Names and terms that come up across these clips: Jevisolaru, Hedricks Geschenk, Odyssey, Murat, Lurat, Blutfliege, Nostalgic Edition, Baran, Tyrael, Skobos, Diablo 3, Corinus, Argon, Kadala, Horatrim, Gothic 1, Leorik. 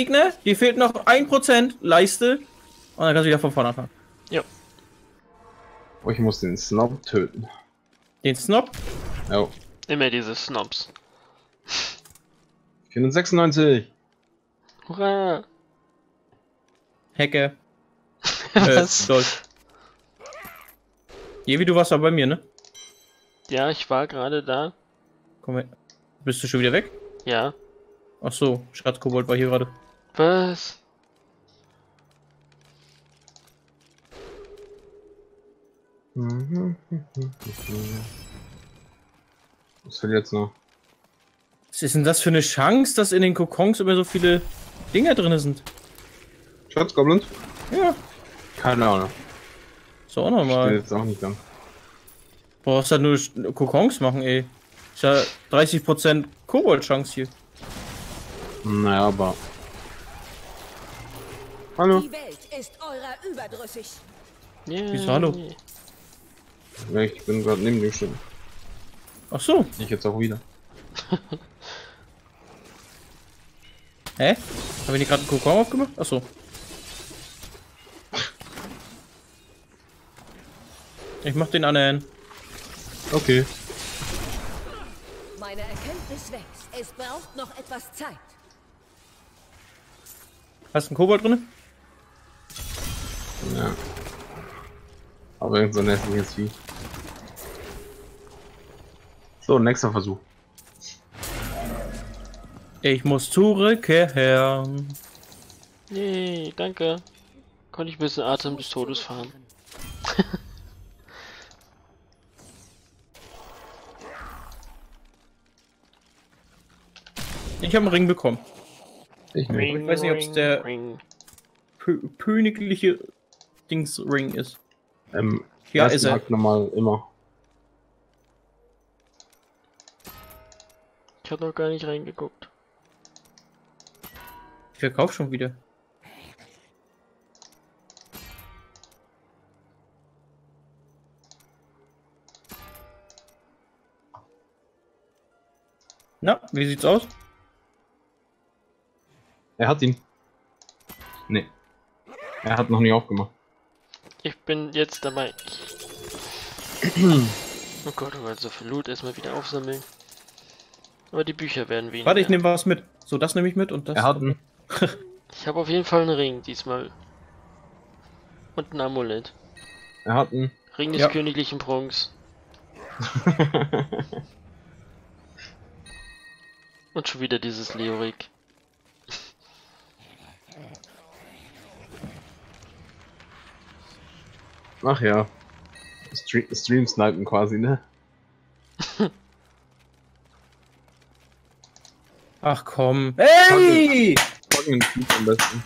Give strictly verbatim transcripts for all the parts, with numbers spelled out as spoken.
Gegner, dir fehlt noch ein Prozent Leiste und dann kannst du wieder von vorne anfangen. Ja. Ich muss den Snob töten. Den Snob? Ja. Immer diese Snobs. vierhundertsechsundneunzig. Hurra! Hecke. Was? Äh, Jevi, du warst doch bei mir, ne? Ja, ich war gerade da. Komm her. Bist du schon wieder weg? Ja. Ach so, Schatzkobold war hier gerade. Was? Was fehlt jetzt noch? Was ist denn das für eine Chance, dass in den Kokons immer so viele Dinger drin sind? Schatzgoblins? Ja. Keine Ahnung. Ist auch nochmal. Ich jetzt auch nicht lang. Brauchst halt nur Kokons machen, ey. Ist ja dreißig Prozent Kobold-Chance hier. Naja, aber. Hallo. Die Welt ist eurer überdrüssig. Yeah. Wieso hallo? Ich bin gerade neben dem Schiff. Ach so. Ich jetzt auch wieder. Hä? Habe ich nicht gerade einen Kokon aufgemacht? Ach so. Ich mach den anderen. Okay. Meine Erkenntnis wächst. Es braucht noch etwas Zeit. Hast du einen Kobold drin? Ja. Aber irgend so ein hässliches Vieh. So, nächster Versuch. Ich muss zurückkehren. Nee, danke. Konnte ich ein bisschen Atem des Todes fahren. Ich habe einen Ring bekommen. Ich, Ring, ich weiß nicht, ob es der Ring. Königliche Dingsring ist. Ähm, ja, ist er. Normal immer. Ich habe noch gar nicht reingeguckt. Ich verkaufe schon wieder. Na, wie sieht's aus? Er hat ihn. Nee. Er hat noch nie aufgemacht. Ich bin jetzt dabei. Oh Gott, oh Gott, so viel Loot erstmal wieder aufsammeln. Aber die Bücher werden weniger. Warte, ich nehme was mit. So, das nehme ich mit und das. Er hat einen. Ich habe auf jeden Fall einen Ring diesmal. Und ein Amulett. Er hat einen. Ring des ja. königlichen Prunkes. Und schon wieder dieses Leorik. Ach ja, Stream, Stream snipen quasi, ne? Ach komm. Hey! Packen, packen am besten.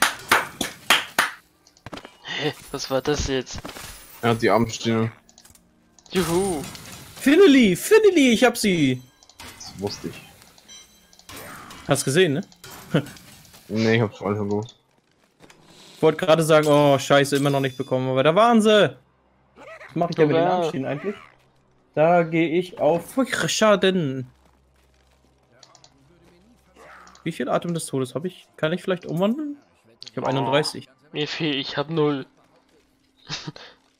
Hey, was war das jetzt? Er hat die Armstimme. Juhu! Finally, finally, ich hab sie! Das wusste ich. Hast gesehen, ne? Ne, ich hab's schon alles verloren. Ich wollte gerade sagen, oh scheiße, immer noch nicht bekommen, aber da waren sie! Was mache ich da mit den Armstehen eigentlich? Da gehe ich auf Schaden. Wie viel Atem des Todes habe ich? Kann ich vielleicht umwandeln? Ich habe oh, einunddreißig. Mir fehlt, ich habe null.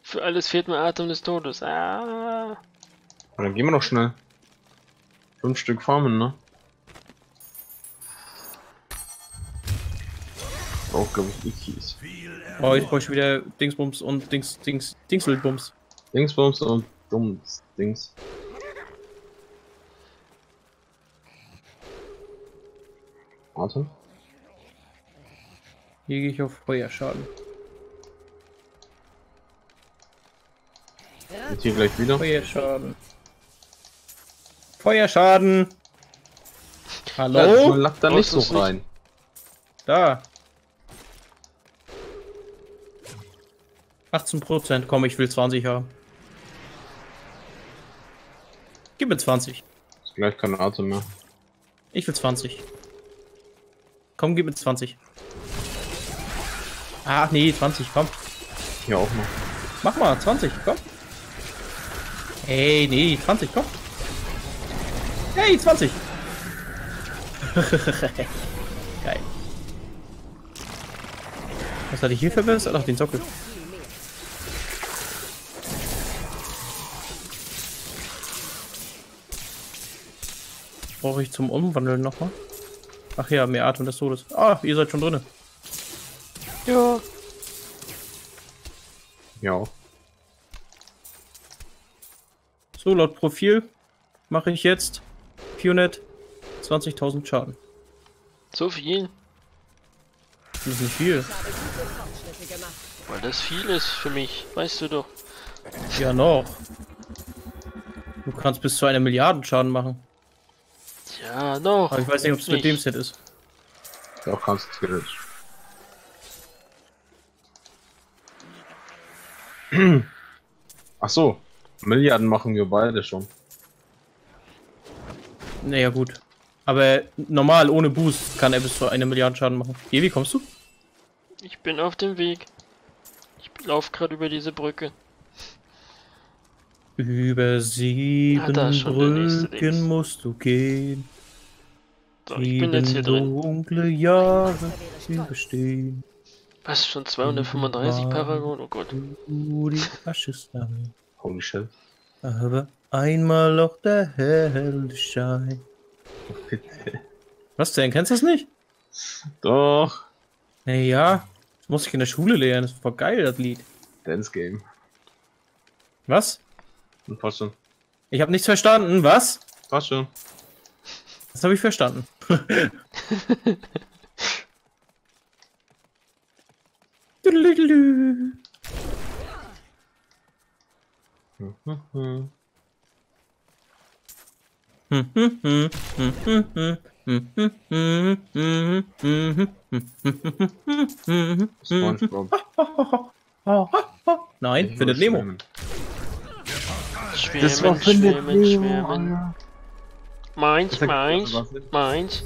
Für alles fehlt mir Atem des Todes. Ah. Dann gehen wir noch schnell. Fünf Stück farmen, ne? Auch, glaube ich, die Keys. Oh, ich brauche wieder Dingsbums und Dings, Dings, Dingselbums. Dingsbums und Dums, Dings. Warte. Hier gehe ich auf Feuerschaden. Und hier gleich wieder. Feuerschaden. Feuerschaden! Hallo? Also, man lacht da nicht so rein. Nicht. Da. achtzehn Prozent, komm, ich will zwanzig haben. Gib mir zwanzig. Ist gleich kein Atem mehr. Ich will zwanzig. Komm, gib mir zwanzig. Ach nee, zwanzig, komm. Ja, auch noch. Mach mal, zwanzig, komm. Hey, nee, zwanzig, komm. Hey, zwanzig. Geil. Was hatte ich hier verbessert? Ach, den Sockel. Brauche ich zum Umwandeln nochmal? Ach ja, mehr Atem des Todes. Ah, ihr seid schon drin. Ja. Ja. So, laut Profil mache ich jetzt vierhundertzwanzigtausend Schaden. So viel? Das ist nicht viel. Weil das viel ist für mich, weißt du doch. Ja, noch. Du kannst bis zu einer Milliarde Schaden machen. Ja, noch. Aber ich weiß nicht, ob es mit dem Set ist. Doch, kannst du theoretisch. Ach so, Milliarden machen wir beide schon. Naja, gut. Aber normal, ohne Boost, kann er bis zu eine Milliarde Schaden machen. Jevi, kommst du? Ich bin auf dem Weg. Ich laufe gerade über diese Brücke. Über sieben ah, Brücken musst du gehen. So, ich bin jetzt hier drin. Dunkle Jahre überstehen. Was, schon zweihundertfünfunddreißig Paragon? Oh Gott. Holy shit. Aber einmal auch der helle Schein. Was denn? Kennst du das nicht? Doch. Naja, das muss ich in der Schule lernen. Das ist voll geil, das Lied. Dance Game. Was? Passt schon. Ich habe nichts verstanden. Was? Passt schon. Das habe ich verstanden. Nein, findet Nemo. Das war findet Nemo. Meins, meins, meins.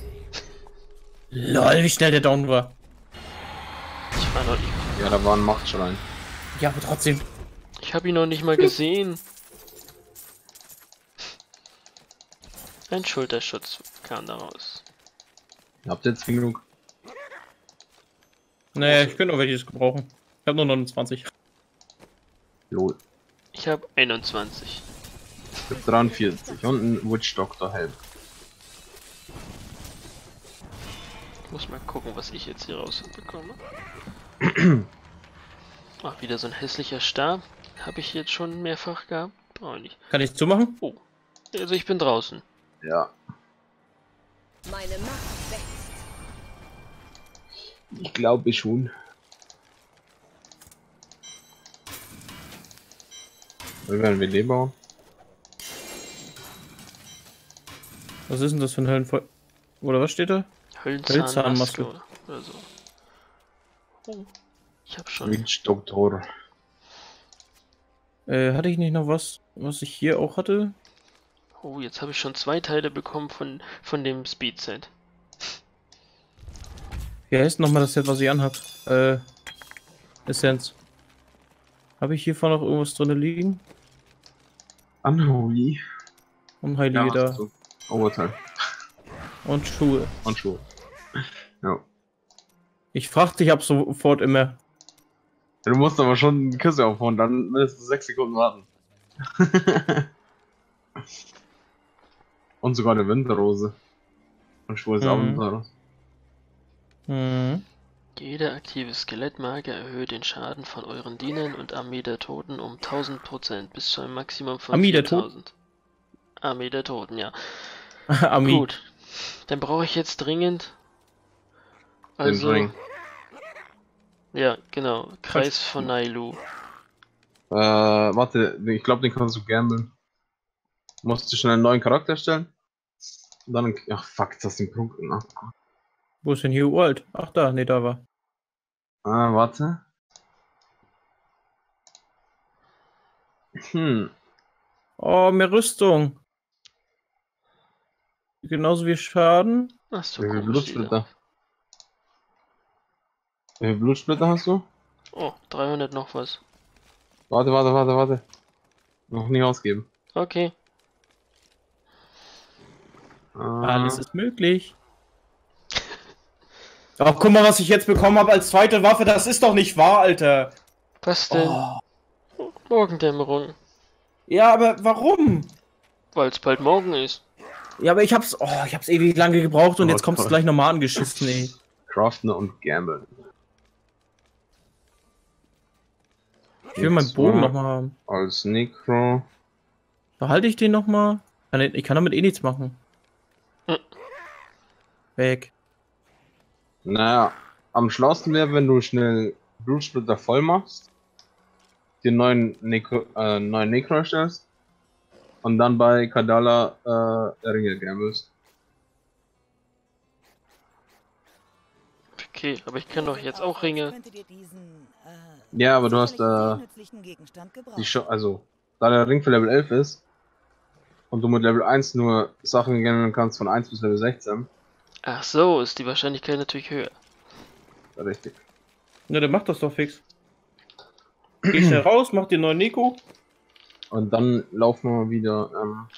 Lol, wie schnell der down war. Ich war noch nicht. Ja, da war ein Machtschrein. Ja, aber trotzdem. Ich habe ihn noch nicht mal gesehen. Ein Schulterschutz kam daraus. Habt ihr jetzt genug? Naja, ich könnte noch welches gebrauchen. Ich habe nur neunundzwanzig. Lol. Ich habe einundzwanzig. Ich habe dreiundvierzig und ein Witch Doctor Helm. Ich muss mal gucken, was ich jetzt hier rausbekomme. Ach, wieder so ein hässlicher Stab. Habe ich jetzt schon mehrfach gehabt. Brauche ich nicht. Kann ich zumachen? Oh. Also ich bin draußen. Ja. Meine Macht wächst. Ich glaube schon. Wir werden wir den bauen. Was ist denn das für ein Höllenfeuer? Oder was steht da? Höllenzahnmaske oder, oder so. Oh, ich hab schon. Witch Doktor. Äh, hatte ich nicht noch was, was ich hier auch hatte? Oh, jetzt habe ich schon zwei Teile bekommen von von dem Speedset. Wie heißt nochmal das Set, was ich anhab? Äh, Essenz. Habe ich hiervon noch irgendwas drin liegen? Unholy. Unheilige ja, da. So. Oberteil. Und Schuhe. Und Schuhe. Ja. Ich frag dich ab sofort immer. Du musst aber schon eine Kiste aufhauen, dann mindestens sechs Sekunden warten. Und sogar eine Winterrose. Und schwules mhm. Abenteuer. Mhm. Jeder aktive Skelettmarker erhöht den Schaden von euren Dienern und Armee der Toten um tausend Prozent bis zu einem Maximum von viertausend. Armee der Toten, ja. Armee. Gut. Dann brauche ich jetzt dringend. Also, ja, genau. Kreis von Nailu. Äh, warte, ich glaube, den kannst du gamblen. Musst du schnell einen neuen Charakter erstellen? Und dann, ach fuck, das sind Punkte. Wo ist denn New World? Ach da, nee, da war. Ah, warte. Hm. Oh, mehr Rüstung. Genauso wie Schaden. Ach so, Blutsplitter. Wie viele Blutsplitter hast du? Oh, dreihundert noch was. Warte, warte, warte, warte. Noch nicht ausgeben. Okay. Äh, Alles ist möglich. Ach, guck mal, was ich jetzt bekommen habe als zweite Waffe. Das ist doch nicht wahr, Alter. Was denn? Oh. Morgendämmerung. Ja, aber warum? Weil es bald morgen ist. Ja, aber ich hab's, oh, ich hab's ewig lange gebraucht und oh, jetzt kommst du gleich nochmal angeschissen, ey. Craften und Gamble. Ich will meinen Bogen nochmal haben. Als Necro. Behalte ich den nochmal? Ich kann damit eh nichts machen. Hm. Weg. Naja, am schlauesten wäre, wenn du schnell Blutsplitter voll machst, den neuen Necro, äh, neuen Necro erstellst und dann bei Kadala äh, Ringe gammelst. Okay, aber ich kann doch jetzt auch Ringe. Ja, aber du hast äh, die Sch also, da der Ring für Level elf ist und du mit Level eins nur Sachen generieren kannst von eins bis Level sechzehn. Ach so, ist die Wahrscheinlichkeit natürlich höher. Richtig. Na, dann mach das doch fix. Geh schnell raus, mach den neuen Nico. Und dann laufen wir wieder, ähm...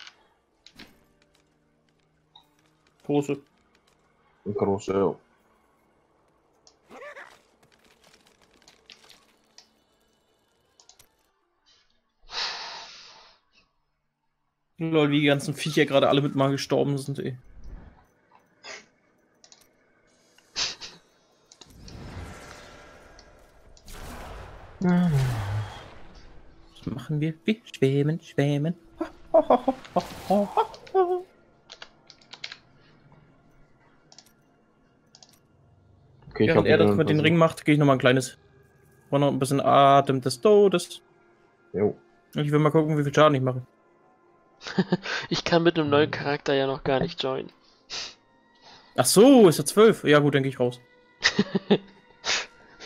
große. Große, ja. Lol, wie die ganzen Viecher gerade alle mit mal gestorben sind, ey. Was machen wir? Wir schwimmen, schwimmen. Okay, während er das mit dem Ring macht, gehe ich nochmal ein kleines... War noch ein bisschen Atem des Todes. Jo. Ich will mal gucken, wie viel Schaden ich mache. Ich kann mit einem neuen Charakter ja noch gar nicht joinen. Ach so, ist er zwölf? Ja gut, dann gehe ich raus.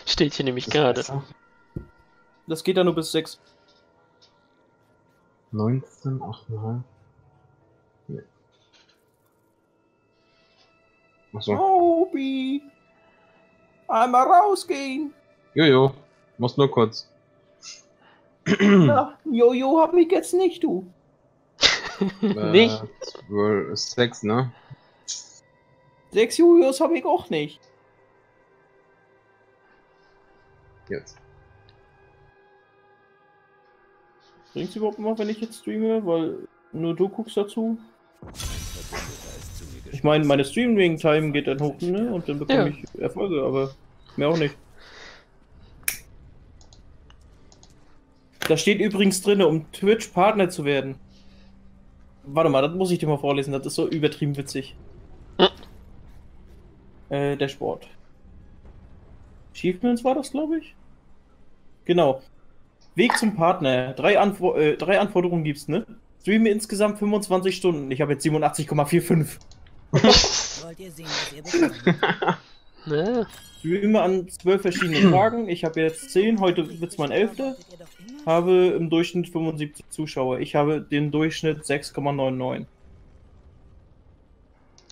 Steht hier nämlich gerade. Das geht ja nur bis sechs. neunzehn, acht Komma fünf. Nee. Achso. Obi! Einmal rausgehen! Jojo, muss nur kurz. Na, Jojo hab ich jetzt nicht, du. Nicht? sechs, ne? sechs Jujos habe ich auch nicht. Jetzt. Bringt's überhaupt noch, wenn ich jetzt streame? Weil nur du guckst dazu. Ich meine, meine Streaming-Time geht dann hoch, ne? Und dann bekomme ja. ich Erfolge, aber mehr auch nicht. Da steht übrigens drin, um Twitch-Partner zu werden. Warte mal, das muss ich dir mal vorlesen, das ist so übertrieben witzig. Hm. Äh, der Sport. Achievements war das, glaube ich? Genau. Weg zum Partner. Drei, Anfo äh, drei Anforderungen gibt's, ne? Streame insgesamt fünfundzwanzig Stunden. Ich habe jetzt siebenundachtzig Komma fünfundvierzig. Wollt ihr sehen, was ihr bekommt? Streame an zwölf verschiedenen Tagen. Ich habe jetzt zehn, heute wird's mein elfter. Habe im Durchschnitt fünfundsiebzig Zuschauer. Ich habe den Durchschnitt sechs Komma neunundneunzig.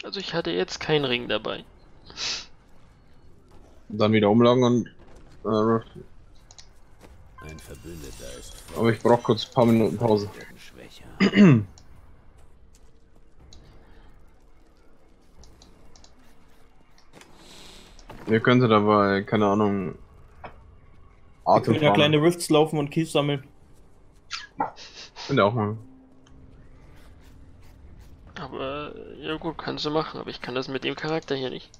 Also ich hatte jetzt keinen Ring dabei. Dann wieder umlagen und... Äh, Ein Verbündeter ist aber ich brauche kurz ein paar Minuten Pause. Ihr könntet dabei, keine Ahnung... Wir können ja kleine Rifts laufen und Kies sammeln. Könnt ihr auch mal. Aber, ja gut, kannst du machen, aber ich kann das mit dem Charakter hier nicht.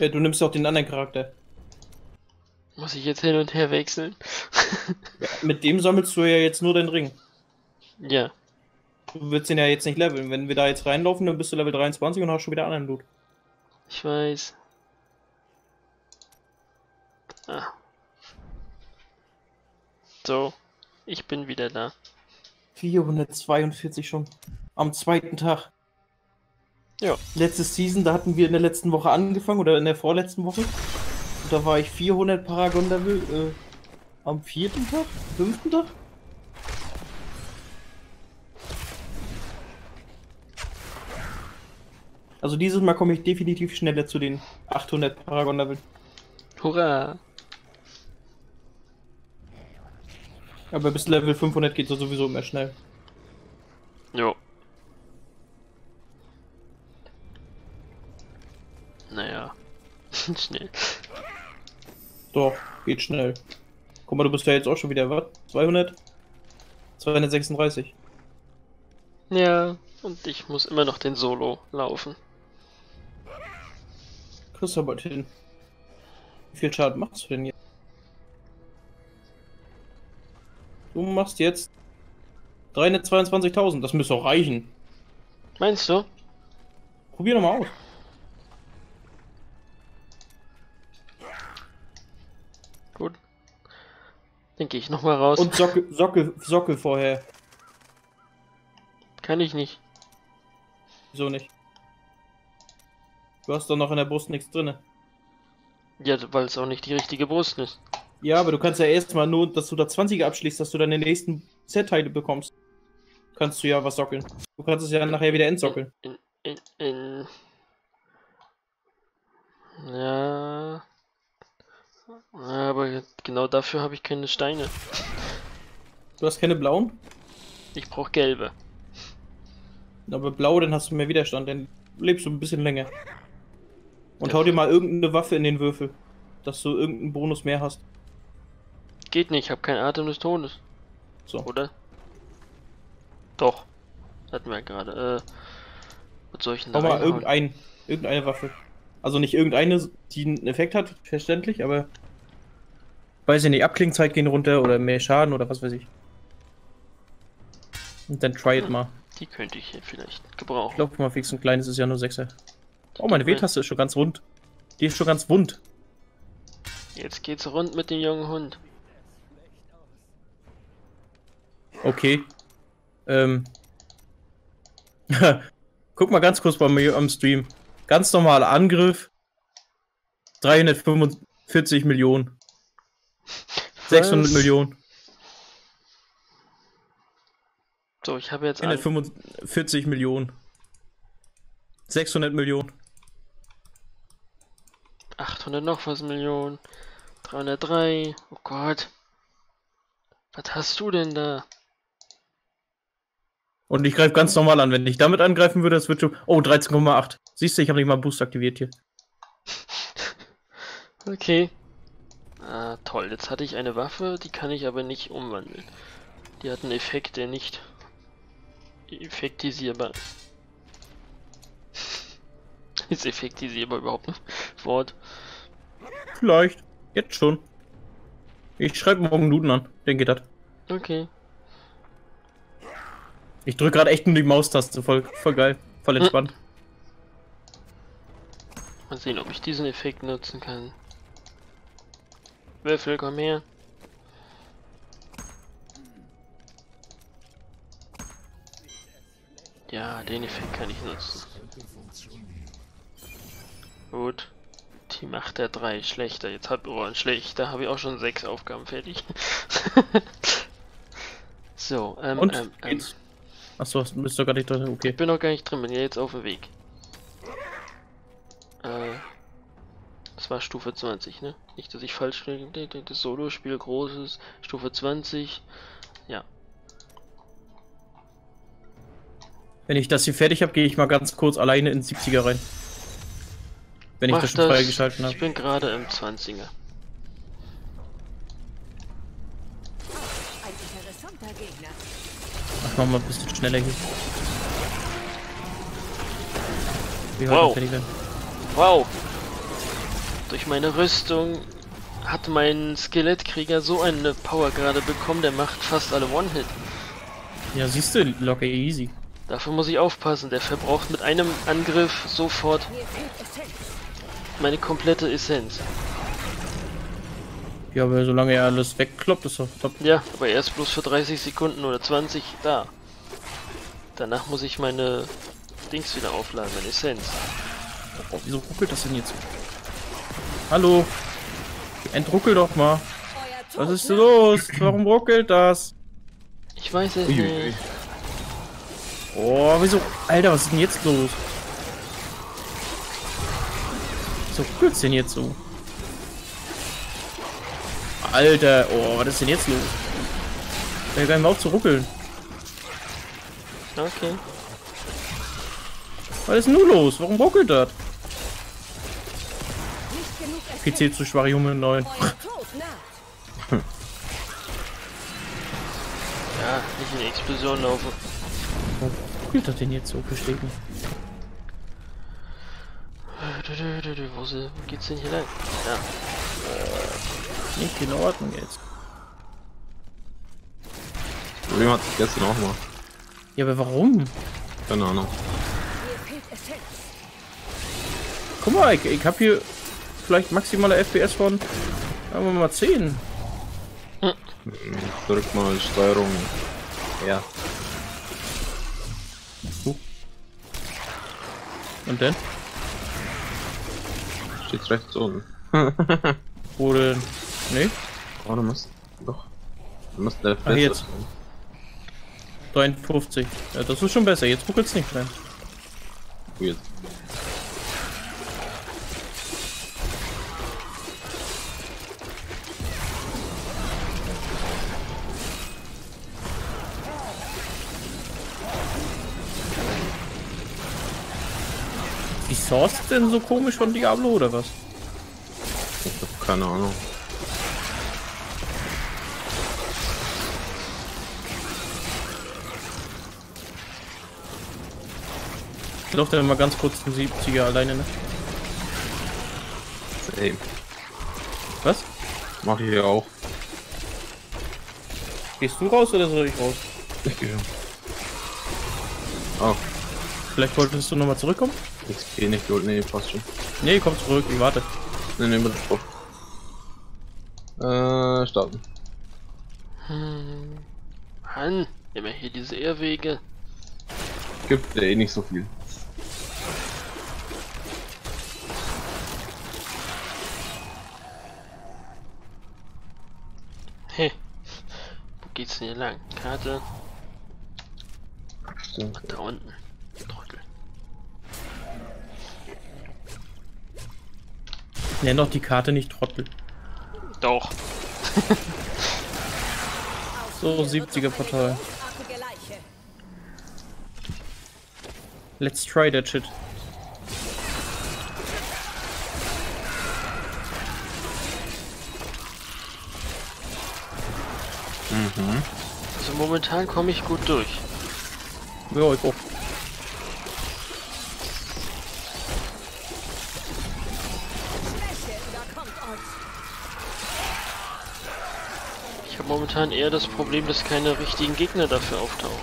Ja, du nimmst auch den anderen Charakter. Muss ich jetzt hin und her wechseln? Ja, mit dem sammelst du ja jetzt nur den Ring. Ja. Du willst ihn ja jetzt nicht leveln. Wenn wir da jetzt reinlaufen, dann bist du Level dreiundzwanzig und hast schon wieder anderen Loot. Ich weiß. Ah. So, ich bin wieder da. vierhundertzweiundvierzig schon. Am zweiten Tag. Ja. Letzte Season, da hatten wir in der letzten Woche angefangen oder in der vorletzten Woche. Und da war ich vierhundert Paragon-Level äh, am vierten Tag? Fünften Tag? Also dieses Mal komme ich definitiv schneller zu den achthundert Paragon-Level. Hurra! Aber bis Level fünfhundert geht es sowieso immer schnell. Jo. Naja. Schnell. Doch, geht schnell. Guck mal, du bist ja jetzt auch schon wieder, was? zweihundert? zweihundertsechsunddreißig. Ja, und ich muss immer noch den Solo laufen. Kriegst du aber hin. Wie viel Schaden machst du denn jetzt? Du machst jetzt dreihundertzweiundzwanzigtausend. Das müsste auch reichen. Meinst du? Probier nochmal aus. Gut. Dann gehe ich nochmal raus. Und Sockel, Sockel, Sockel vorher. Kann ich nicht. Wieso nicht? Du hast doch noch in der Brust nichts drin. Ja, weil es auch nicht die richtige Brust ist. Ja, aber du kannst ja erstmal nur, dass du da zwanziger abschließt, dass du dann den nächsten Set-Teile bekommst. Kannst du ja was sockeln. Du kannst es ja nachher wieder entsockeln. In, in, in, in. Ja. Aber genau dafür habe ich keine Steine. Du hast keine blauen? Ich brauche gelbe. Aber blau, dann hast du mehr Widerstand, dann lebst du ein bisschen länger. Und hau dir mal irgendeine Waffe in den Würfel, dass du irgendeinen Bonus mehr hast. Geht nicht, ich hab keinen Atem des Todes. So. Oder? Doch. Hatten wir ja gerade. Äh, was soll ich denn da reinhauen? Hau mal irgendein, irgendeine Waffe. Also nicht irgendeine, die einen Effekt hat, verständlich, aber... Weiß ich nicht, Abklingzeit gehen runter oder mehr Schaden oder was weiß ich. Und dann try it hm. mal. Die könnte ich hier vielleicht gebrauchen. Ich glaube mal fix ein kleines ist ja nur sechser. Oh, meine W-Taste ist schon ganz rund. Die ist schon ganz wund. Jetzt geht's rund mit dem jungen Hund. Okay. Ähm. Guck mal ganz kurz bei mir am Stream. Ganz normaler Angriff. dreihundertfünfundvierzig Millionen. sechshundert Millionen. So, ich habe jetzt hundertfünfundvierzig Millionen. sechshundert Millionen. achthundert noch was Millionen. dreihundertdrei. Oh Gott. Was hast du denn da? Und ich greife ganz normal an. Wenn ich damit angreifen würde, das wird schon... Oh, dreizehn Komma acht. Siehst du, ich habe nicht mal einen Boost aktiviert hier. Okay. Ah, toll. Jetzt hatte ich eine Waffe, die kann ich aber nicht umwandeln. Die hat einen Effekt, der nicht... effektisierbar ist. Effektisierbar überhaupt ein Wort. Vielleicht. Jetzt schon. Ich schreibe morgen Nuden an. Den geht das. Okay. Ich drücke gerade echt nur die Maustaste. Voll, voll geil. Voll entspannt. Mal sehen, ob ich diesen Effekt nutzen kann. Würfel, komm her. Ja, den Effekt kann ich nutzen. Gut. Die macht er drei schlechter. Jetzt hat Oran schlecht. Da habe ich auch schon sechs Aufgaben fertig. So, ähm, Und? ähm, ähm. Achso, du bist doch gar nicht drin. Okay. Ich bin noch gar nicht drin, bin ja jetzt auf dem Weg. Äh. Das war Stufe zwanzig, ne? Nicht, dass ich falsch kriege. Das Solo-Spiel großes. Stufe zwanzig. Ja. Wenn ich das hier fertig habe, gehe ich mal ganz kurz alleine in siebziger rein. Wenn Mach ich das schon freigeschalten habe. Ich bin gerade im zwanziger. Ach, mach mal ein bisschen schneller hier. Wie wow. wow! Durch meine Rüstung hat mein Skelettkrieger so eine Power gerade bekommen, der macht fast alle One-Hit. Ja, siehst du, locker easy. Dafür muss ich aufpassen, der verbraucht mit einem Angriff sofort meine komplette Essenz. Ja, aber solange er alles wegkloppt, ist doch top. Ja, aber er ist bloß für dreißig Sekunden oder zwanzig da. Danach muss ich meine Dings wieder aufladen, meine Essenz. Oh, wieso ruckelt das denn jetzt? Hallo? Entruckel doch mal. Was ist los? Warum ruckelt das? Ich weiß es Uiuiui. nicht. Oh, wieso? Alter, was ist denn jetzt los? Wieso ruckelt's denn jetzt so? Alter, oh, was ist denn jetzt los? Da werden wir auch zu ruckeln. Okay. Was ist denn nun los? Warum ruckelt das? P C zu schwach, Junge, neun. Hm. Ja, nicht in die Explosion laufen. Wo spielt das denn jetzt so gestiegen? Wo geht's denn hier lang? Ja. Nicht in Ordnung jetzt. Das Problem hat sich gestern auch mal. Ja, aber warum? Keine Ahnung. Guck mal, ich, ich habe hier vielleicht maximale F P S von, sagen wir mal zehn. Hm. Drück mal Steuerung. Ja. Uh. Und dann? Steht rechts oben. Oder nee? Oh, du musst doch. Du musst der F P S jetzt. neunundfünfzig. Ja, das ist schon besser. Jetzt buckelt's nicht rein. Weird. Die Source denn so komisch von Diablo oder was? Ich hab keine Ahnung. Ich laufe dann mal ganz kurz den siebziger alleine, ne? Same. Was? Mach ich hier auch. Gehst du raus oder soll ich raus? Ich gehe. Oh. Vielleicht wolltest du nochmal zurückkommen? X P nicht geholt, nee, passt schon. Nee, komm zurück, ich warte. Nee, nee, bitte Sport. Äh, starten. Hm. Mann, immer hier diese Irrwege. Gibt ja eh nicht so viel. Hey, wo geht's denn hier lang? Karte. Stimmt. Ach, da unten. Nenn doch die Karte nicht Trottel. Doch. So, siebziger Portal. Let's try that shit. Mhm. Also momentan komme ich gut durch. Ja, ich auch. Momentan eher das Problem, dass keine richtigen Gegner dafür auftauchen.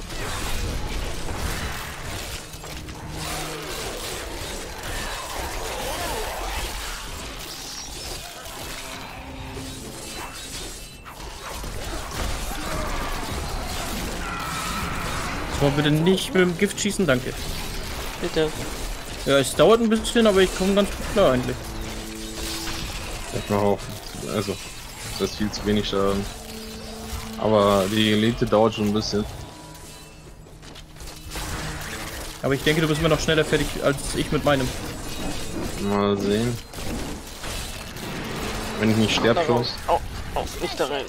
So, bitte nicht mit dem Gift schießen, danke. Bitte. Ja, es dauert ein bisschen, aber ich komme ganz gut klar eigentlich. Ich mach auch. Also, das ist viel zu wenig Schaden. Aber die Elite dauert schon ein bisschen. Aber ich denke, du bist mir noch schneller fertig als ich mit meinem. Mal sehen. Wenn ich nicht sterbe schon. Oh, oh, nicht da rein.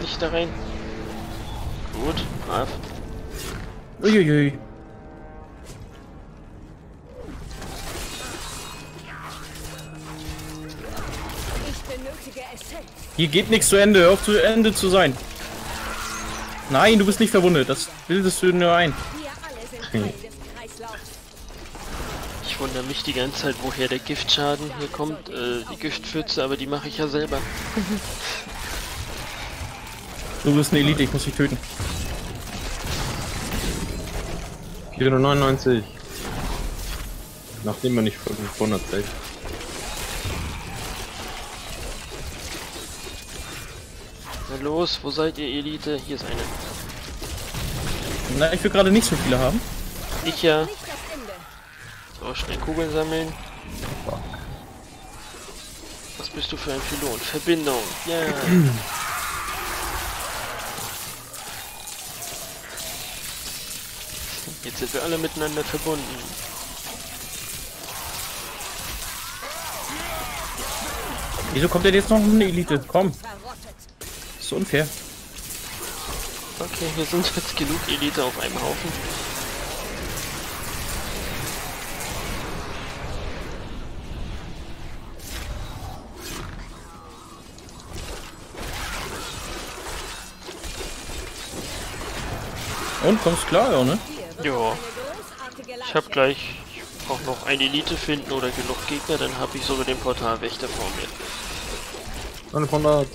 Nicht da rein. Gut, brav. Uiuiui. Hier geht nichts zu Ende, hör auf zu Ende zu sein. Nein, du bist nicht verwundet, das bildest du nur ein. Ich wundere mich die ganze Zeit, woher der Giftschaden hier kommt, äh, die Giftpfütze, aber die mache ich ja selber. Du bist eine Elite, ich muss dich töten. vierhundertneunundneunzig. Nachdem man nicht fünfhundert seid. Los, wo seid ihr Elite? Hier ist eine. Na, ich will gerade nicht so viele haben. Ich ja. So, schnell Kugeln sammeln. Was bist du für ein Pilot? Verbindung. Ja. Yeah. Jetzt sind wir alle miteinander verbunden. Wieso kommt denn jetzt noch eine Elite? Komm. Das ist unfair. Okay, wir sind jetzt genug Elite auf einem Haufen. Und kommst klar, ja, ne? Ja. Ich hab gleich, ich brauch noch eine Elite finden oder genug Gegner, dann habe ich sogar den Portalwächter vor mir. Eine Pondat.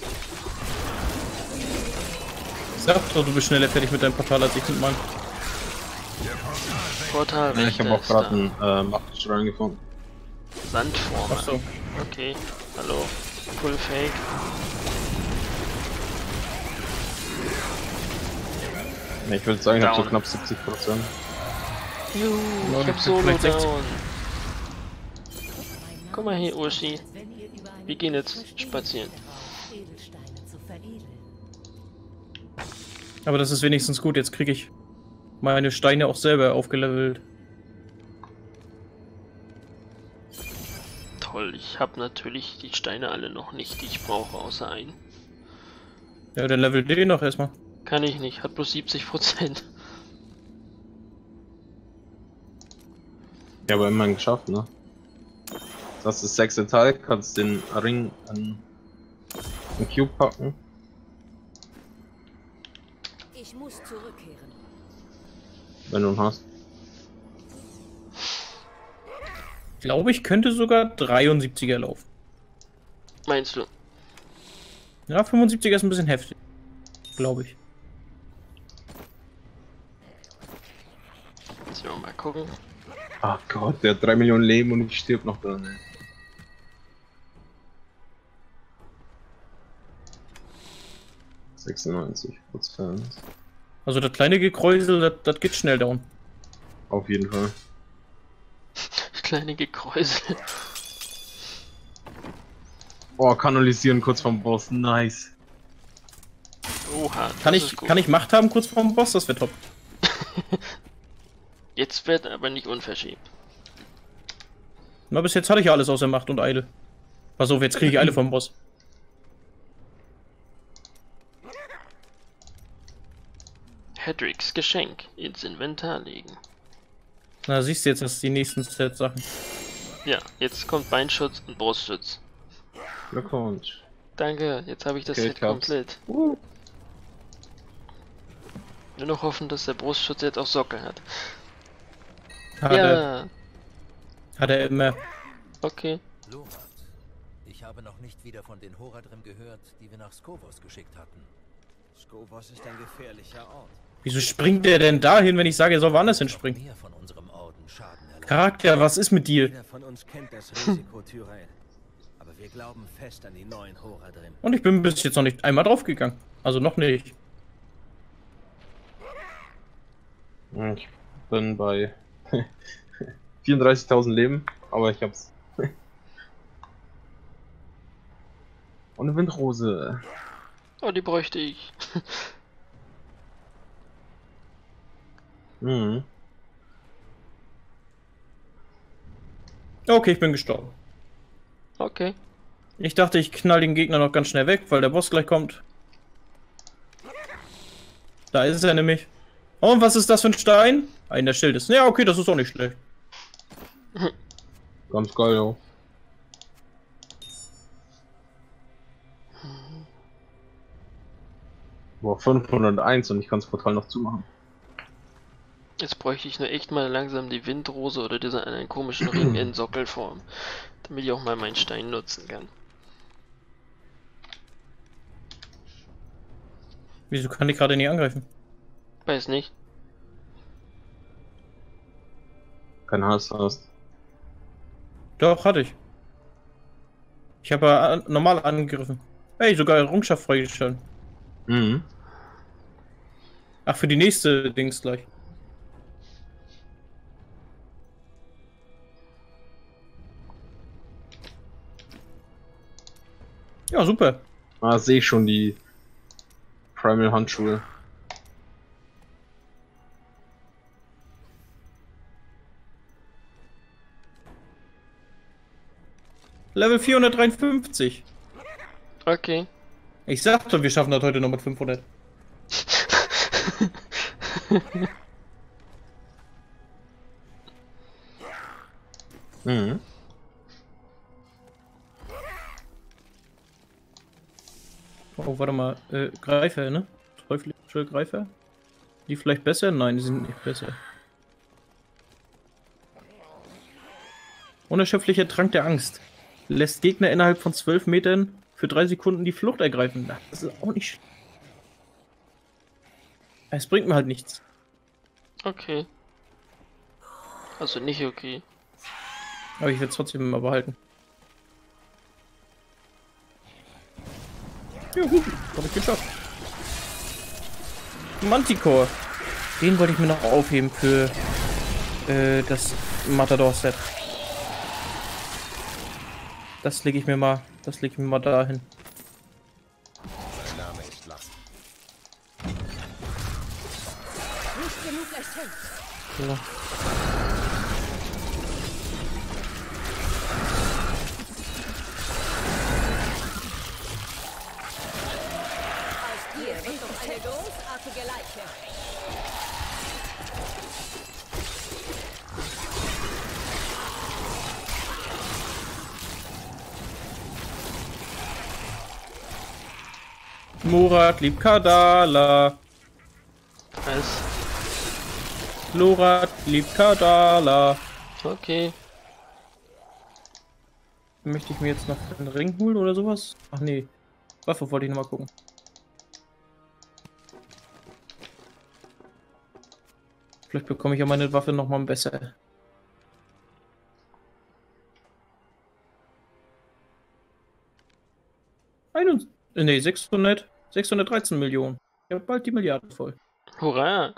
Sag doch, du bist schneller fertig mit deinem Portal als ich mit meinem. Portalwächter. Ja, ich habe auch gerade einen äh, Machtstrahl gefunden. Sandform. Ach so. Okay. Hallo. Full Fake. Ich würde sagen, ich habe so knapp siebzig Prozent. Juhu, ich hab Solo down. Guck mal hier, Urschi. Wir gehen jetzt spazieren. Aber das ist wenigstens gut, jetzt kriege ich meine Steine auch selber aufgelevelt. Toll, ich habe natürlich die Steine alle noch nicht, die ich brauche, außer einen. Ja, dann levelt den noch erstmal. Kann ich nicht, hat bloß siebzig Prozent. Ja, aber immerhin geschafft, ne? Das ist das sechste Teil, kannst den Ring an den Cube packen. Ich muss zurückkehren. Wenn du ihn hast. Ich glaube, ich könnte sogar dreiundsiebziger laufen. Meinst du? Ja, fünfundsiebziger ist ein bisschen heftig. Glaube ich. So, mal gucken. Ach Gott, der hat drei Millionen Leben und ich stirb noch dran. sechsundneunzig Prozent. Also das kleine Gekräusel, das, das geht schnell down. Auf jeden Fall. Das kleine Gekräusel. Oh, kanalisieren kurz vom Boss, nice. Oha, kann ich, kann ich Macht haben kurz vorm Boss? Das wäre top. Jetzt wird aber nicht unverschämt. Na, bis jetzt hatte ich ja alles außer Macht und Eile. Pass auf, jetzt kriege ich Eile vom Boss. Hedricks Geschenk ins Inventar legen. Na, siehst du jetzt, das die nächsten Set-Sachen. Ja, jetzt kommt Beinschutz und Brustschutz. Glückwunsch. Danke, jetzt habe ich das Geld Set komplett. Uh. Nur noch hoffen, dass der Brustschutz jetzt auch Sockel hat. Hat, ja. er. hat er immer. Okay. Lurat, ich habe noch nicht wieder von den Horatrim gehört, die wir nach Skobos geschickt hatten. Skobos ist ein gefährlicher Ort. Wieso springt der denn dahin, wenn ich sage, er soll woanders hinspringen? Von unserem Orden Schaden Charakter, was ist mit dir? Jeder von uns kennt das Risiko, Tyrael. Aber wir glauben fest an die neuen Horatrim. Und ich bin bis jetzt noch nicht einmal draufgegangen. Also noch nicht. Ich bin bei vierunddreißigtausend Leben, aber ich hab's. Und eine Windrose. Oh, die bräuchte ich. Mhm. Okay, ich bin gestorben. Okay. Ich dachte, ich knall den Gegner noch ganz schnell weg, weil der Boss gleich kommt. Da ist er nämlich. Und was ist das für ein Stein? Ein der Schild ist. Ja, okay, das ist auch nicht schlecht. Ganz geil, ja. Boah, fünfhunderteins und ich kann es Portal noch zumachen. Jetzt bräuchte ich nur echt mal langsam die Windrose oder diese einen komischen Ring in Sockelform. Damit ich auch mal meinen Stein nutzen kann. Wieso kann ich gerade nicht angreifen? Weiß nicht. Kein Hass hast. Doch, hatte ich. Ich habe ja an, normal angegriffen. Ey, sogar Errungenschaft freigestellt. Mhm. Ach, für die nächste Dings gleich. Ja, super. Ah, sehe ich schon die Primal Handschuhe. Level vierhundertdreiundfünfzig. Okay. Ich sagte, wir schaffen das heute noch mit fünfhundert. Mhm. Oh, warte mal. Äh, Greifer, ne? Teuflische Greifer? Die vielleicht besser? Nein, die sind nicht besser. Unerschöpflicher Trank der Angst. Lässt Gegner innerhalb von zwölf Metern für drei Sekunden die Flucht ergreifen. Das ist auch nicht schlimm. Es bringt mir halt nichts. Okay. Also nicht okay. Aber ich werde es trotzdem mal behalten. Juhu, hab ich geschafft. Manticore. Den wollte ich mir noch aufheben für äh, das Matador-Set. Das lege ich mir mal, das lege ich mir mal dahin. Sein Name ist Last. Nicht genug erstellt. So. Murat liebt Kadala. Was? Lurat liebt Kadala. Okay. Möchte ich mir jetzt noch einen Ring holen oder sowas? Ach nee. Waffe wollte ich nochmal gucken. Vielleicht bekomme ich ja meine Waffe nochmal besser. einundzwanzig, nee, sechshundert. sechshundertdreizehn Millionen. Ich habe bald die Milliarde voll. Hurra!